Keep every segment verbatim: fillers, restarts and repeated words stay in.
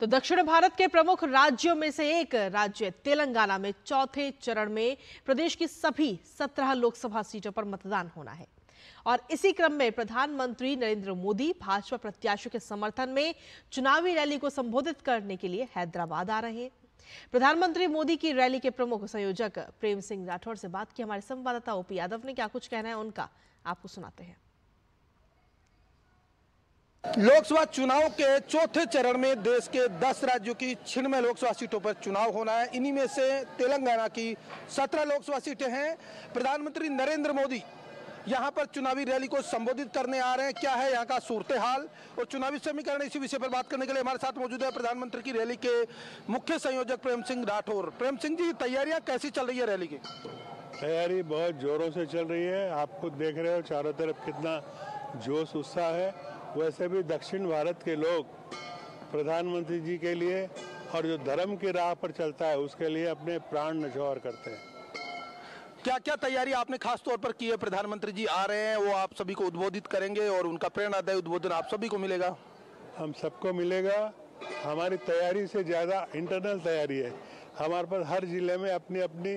तो दक्षिण भारत के प्रमुख राज्यों में से एक राज्य तेलंगाना में चौथे चरण में प्रदेश की सभी सत्रह लोकसभा सीटों पर मतदान होना है और इसी क्रम में प्रधानमंत्री नरेंद्र मोदी भाजपा प्रत्याशियों के समर्थन में चुनावी रैली को संबोधित करने के लिए हैदराबाद आ रहे हैं। प्रधानमंत्री मोदी की रैली के प्रमुख संयोजक प्रेम सिंह राठौड़ से बात की हमारे संवाददाता ओपी यादव ने, क्या कुछ कहना है उनका आपको सुनाते हैं। लोकसभा चुनाव के चौथे चरण में देश के दस राज्यों की छियानवे लोकसभा सीटों पर चुनाव होना है। इन्हीं में से तेलंगाना की सत्रह लोकसभा सीटें हैं। प्रधानमंत्री नरेंद्र मोदी यहां पर चुनावी रैली को संबोधित करने आ रहे हैं। क्या है यहां का सूरत हाल और चुनावी समीकरण, इसी विषय पर बात करने के लिए हमारे साथ मौजूद है प्रधानमंत्री की रैली के मुख्य संयोजक प्रेम सिंह राठौड़। प्रेम सिंह जी, तैयारियाँ कैसी चल रही है रैली की? तैयारी बहुत जोरों से चल रही है। आप खुद देख रहे हो चारों तरफ कितना जोश उत्साह है। वैसे भी दक्षिण भारत के लोग प्रधानमंत्री जी के लिए और जो धर्म की राह पर चलता है उसके लिए अपने प्राण न्योछावर करते हैं। क्या क्या तैयारी आपने खास तौर पर की है? प्रधानमंत्री जी आ रहे हैं, वो आप सभी को उद्बोधित करेंगे और उनका प्रेरणादायी उद्बोधन आप सभी को मिलेगा। हम सबको मिलेगा। हमारी तैयारी से ज़्यादा इंटरनल तैयारी है। हमारे पास हर जिले में अपनी अपनी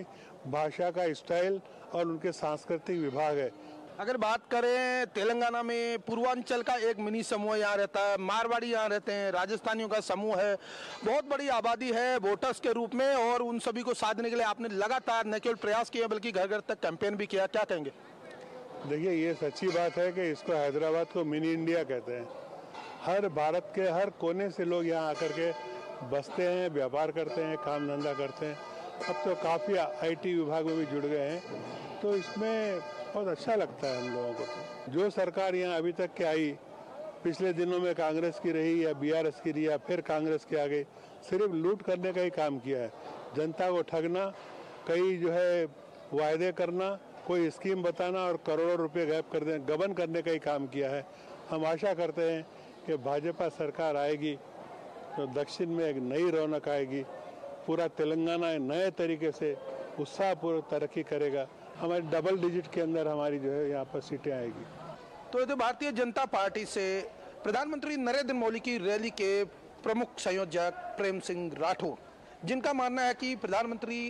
भाषा का स्टाइल और उनके सांस्कृतिक विभाग है। अगर बात करें तेलंगाना में पूर्वांचल का एक मिनी समूह यहाँ रहता है, मारवाड़ी यहाँ रहते हैं, राजस्थानियों का समूह है, बहुत बड़ी आबादी है वोटर्स के रूप में और उन सभी को साधने के लिए आपने लगातार न केवल प्रयास किया बल्कि घर घर तक कैंपेन भी किया, क्या कहेंगे? देखिए, ये सच्ची बात है कि इसको हैदराबाद को मिनी इंडिया कहते हैं। हर भारत के हर कोने से लोग यहाँ आकर के बसते हैं, व्यापार करते हैं, काम धंधा करते हैं। अब तो काफ़ी आई टी विभाग में भी जुड़ गए हैं, तो इसमें बहुत अच्छा लगता है हम लोगों को। जो सरकार यहाँ अभी तक के आई, पिछले दिनों में कांग्रेस की रही या बीआरएस की रही या फिर कांग्रेस के आगे, सिर्फ लूट करने का ही काम किया है। जनता को ठगना, कई जो है वायदे करना, कोई स्कीम बताना और करोड़ों रुपए गायब कर देना, गबन करने का ही काम किया है। हम आशा करते हैं कि भाजपा सरकार आएगी तो दक्षिण में एक नई रौनक आएगी, पूरा तेलंगाना नए तरीके से उत्साहपूर्वक तरक्की करेगा। हमारे डबल डिजिट के अंदर हमारी जो है यहाँ पर सीटें आएगी। तो ये तो भारतीय जनता पार्टी से प्रधानमंत्री नरेंद्र मोदी की रैली के प्रमुख संयोजक प्रेम सिंह राठौड़, जिनका मानना है कि प्रधानमंत्री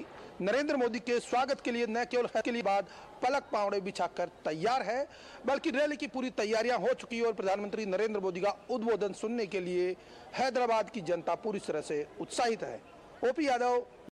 नरेंद्र मोदी के स्वागत के लिए न केवल के लिए बाद पलक पावड़े बिछाकर तैयार है बल्कि रैली की पूरी तैयारियां हो चुकी है और प्रधानमंत्री नरेंद्र मोदी का उद्बोधन सुनने के लिए हैदराबाद की जनता पूरी तरह से उत्साहित है। ओपी यादव,